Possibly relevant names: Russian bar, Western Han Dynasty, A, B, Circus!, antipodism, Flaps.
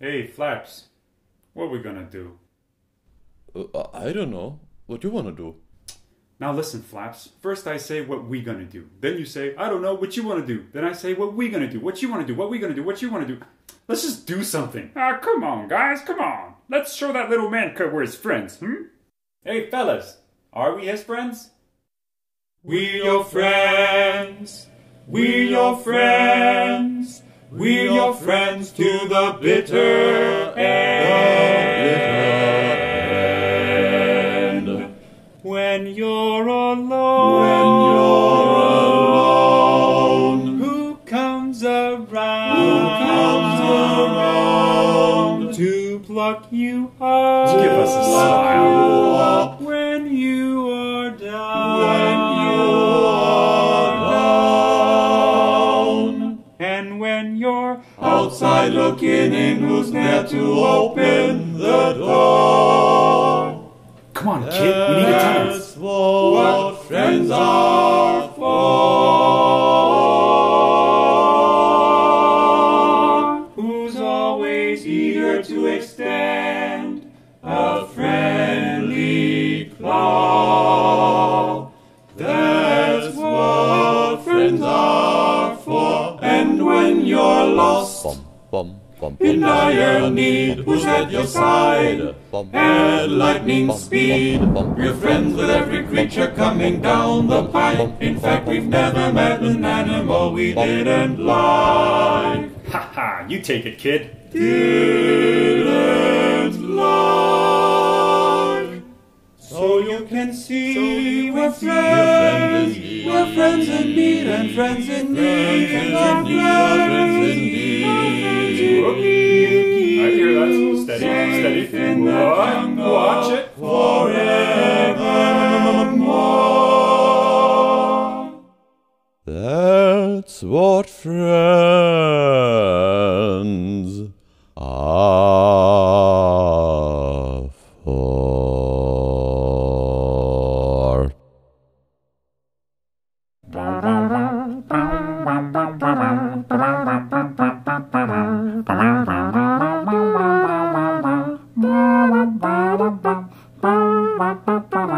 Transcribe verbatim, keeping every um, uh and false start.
Hey, Flaps, what are we gonna do? Uh, I don't know. What do you wanna do? Now listen, Flaps. First I say what we gonna do. Then you say, I don't know, what you wanna do. Then I say what we gonna do, what you wanna do, what we gonna do, what you wanna do. Let's just do something. Ah, come on, guys, come on. Let's show that little man cut we're his friends, hmm? Hey, fellas, are we his friends? We your friends, we your friends, we your friends to the bitter end. The bitter end. When you're alone, when you're alone, who comes around? Who comes around to pluck you up? Just give us a smile. When you are down. When outside looking in, who's there to open the door? Come on, kid, we need a dance. What friends are for? Who's always eager to extend a friendly claw? That's what friends are for. And when you're lost, Bum, bum, in dire need, who's at your side? Bum, at lightning bum, speed, bum, bum, we're friends with every creature coming down the pine. In fact, we've never met an animal we didn't like. Ha ha! You take it, kid. Didn't like. So you can see, so you we're see friends. Friend we're friends in need, and friends in need, and friends in need. Friends in need. I hear that. Steady, steady. Watch it forevermore. That's what friends are for. Ba ba ba ba.